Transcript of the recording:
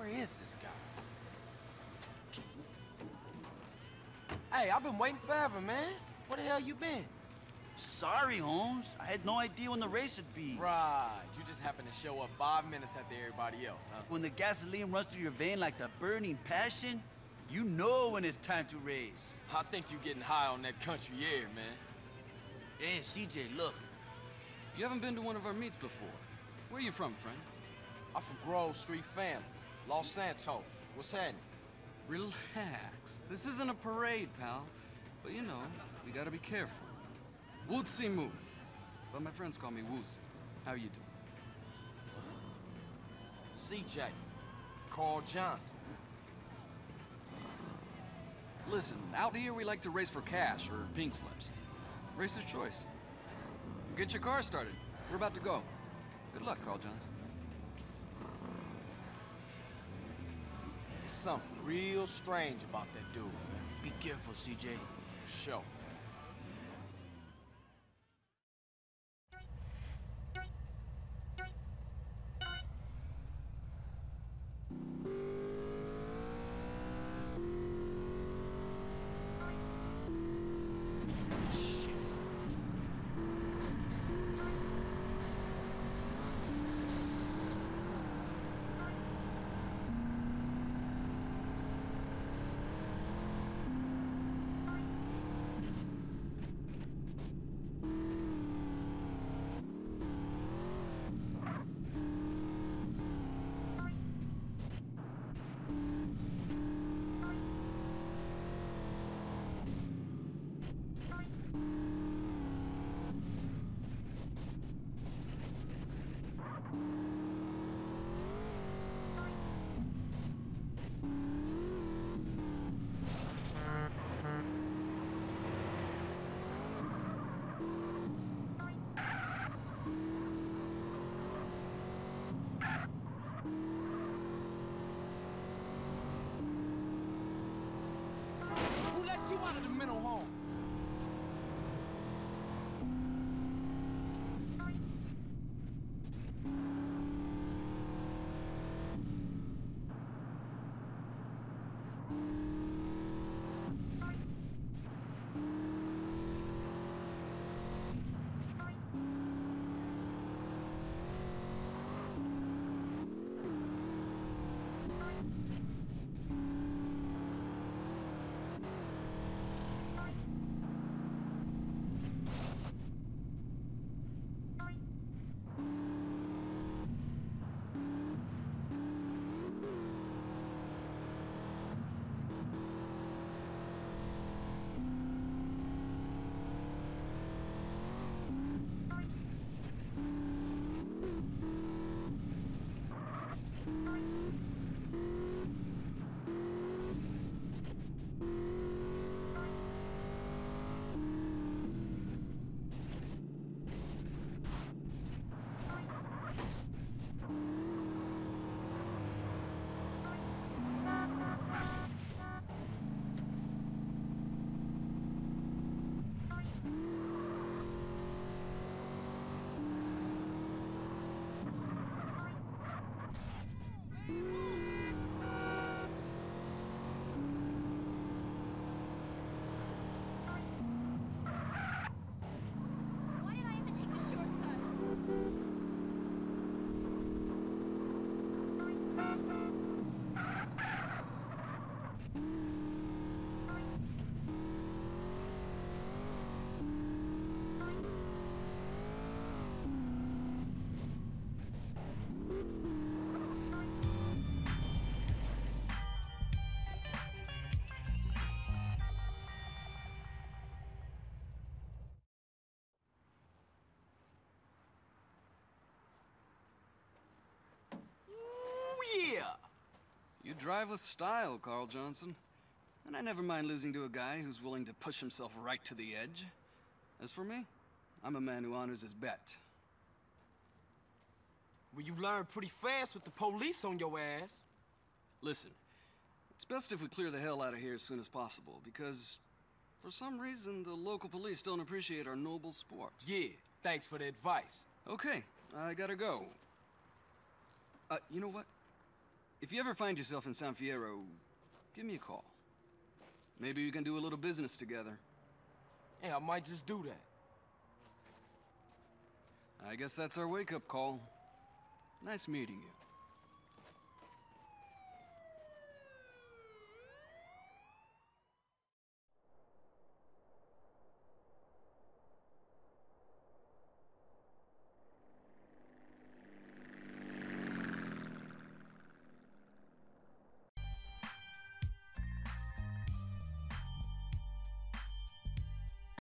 Where is this guy? Hey, I've been waiting forever, man. Where the hell you been? Sorry, Holmes. I had no idea when the race would be. Right. You just happened to show up 5 minutes after everybody else, huh? When the gasoline runs through your vein like the burning passion, you know when it's time to race. I think you're getting high on that country air, man. Hey, CJ, look. You haven't been to one of our meets before. Where you from, friend? I'm from Grove Street Family, Los Santos. What's happening? Relax. This isn't a parade, pal. But you know, we gotta be careful. Wu Zi Mu, but my friends call me Wu Zi. How you doing? CJ, Carl Johnson. Listen, out here we like to race for cash or pink slips. Racer's choice. Get your car started. We're about to go. Good luck, Carl Johnson. There's something real strange about that dude, man. Be careful, CJ. For sure. You drive with style, Carl Johnson. And I never mind losing to a guy who's willing to push himself right to the edge. As for me, I'm a man who honors his bet. Well, you learn pretty fast with the police on your ass. Listen, it's best if we clear the hell out of here as soon as possible, because for some reason, the local police don't appreciate our noble sport. Yeah, thanks for the advice. Okay, I gotta go. You know what? If you ever find yourself in San Fierro, give me a call. Maybe you can do a little business together. Yeah, I might just do that. I guess that's our wake-up call. Nice meeting you.